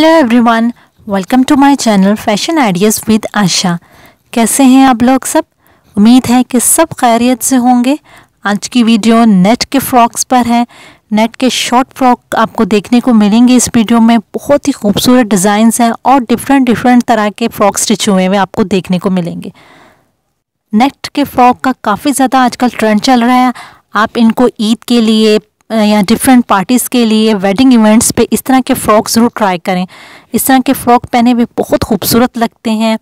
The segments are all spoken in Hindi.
Hello everyone, welcome to my channel fashion ideas with Asha. कैसे हैं आप लोग सब? उम्मीद है कि सब खैरियत से होंगे। आज की वीडियो नेट के फ्रॉक्स पर है। नेट के शॉर्ट फ्रॉक आपको देखने को मिलेंगे इस वीडियो में। बहुत ही खूबसूरत डिज़ाइंस हैं और डिफरेंट तरह के फ्रॉक स्टिच हुए हुए आपको देखने को मिलेंगे। नेट के फ्रॉक का काफ़ी ज़्यादा आजकल ट्रेंड चल रहा है। आप इनको ईद के लिए या डिफरेंट पार्टीज़ के लिए, वेडिंग इवेंट्स पे इस तरह के फ़्रॉक ज़रूर ट्राई करें। इस तरह के फ़्रॉक पहने हुए बहुत खूबसूरत लगते हैं।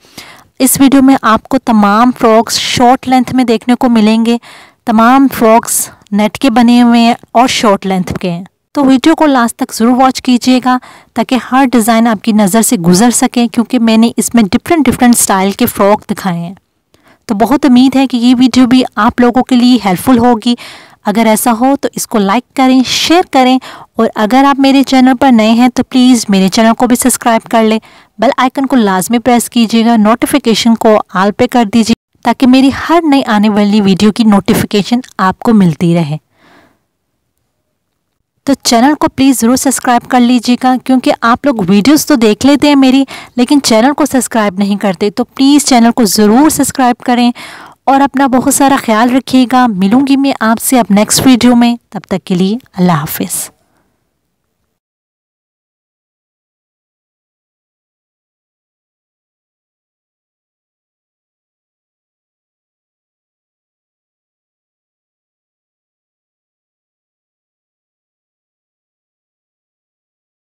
इस वीडियो में आपको तमाम फ़्रॉक्स शॉर्ट लेंथ में देखने को मिलेंगे। तमाम फ़्रॉक्स नेट के बने हुए हैं और शॉर्ट लेंथ के हैं, तो वीडियो को लास्ट तक ज़रूर वॉच कीजिएगा ताकि हर डिज़ाइन आपकी नज़र से गुजर सके, क्योंकि मैंने इसमें डिफरेंट स्टाइल के फ़्रॉक दिखाए हैं। तो बहुत उम्मीद है कि ये वीडियो भी आप लोगों के लिए हेल्पफुल होगी। अगर ऐसा हो तो इसको लाइक करें, शेयर करें, और अगर आप मेरे चैनल पर नए हैं तो प्लीज़ मेरे चैनल को भी सब्सक्राइब कर लें। बेल आइकन को लाजमी प्रेस कीजिएगा, नोटिफिकेशन को ऑल पे कर दीजिए ताकि मेरी हर नई आने वाली वीडियो की नोटिफिकेशन आपको मिलती रहे। तो चैनल को प्लीज़ ज़रूर सब्सक्राइब कर लीजिएगा, क्योंकि आप लोग वीडियोस तो देख लेते हैं मेरी, लेकिन चैनल को सब्सक्राइब नहीं करते। तो प्लीज़ चैनल को ज़रूर सब्सक्राइब करें और अपना बहुत सारा ख्याल रखिएगा। मिलूंगी मैं आपसे अब नेक्स्ट वीडियो में। तब तक के लिए अल्लाह हाफ़िज़।